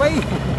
Wait!